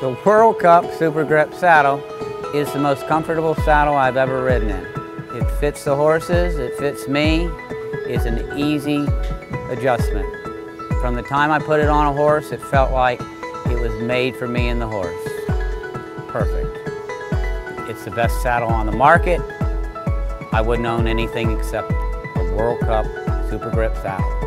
The World Cup Super Grip Saddle is the most comfortable saddle I've ever ridden in. It fits the horses, it fits me. It's an easy adjustment. From the time I put it on a horse, it felt like it was made for me and the horse. Perfect. It's the best saddle on the market. I wouldn't own anything except a World Cup Super Grip Saddle.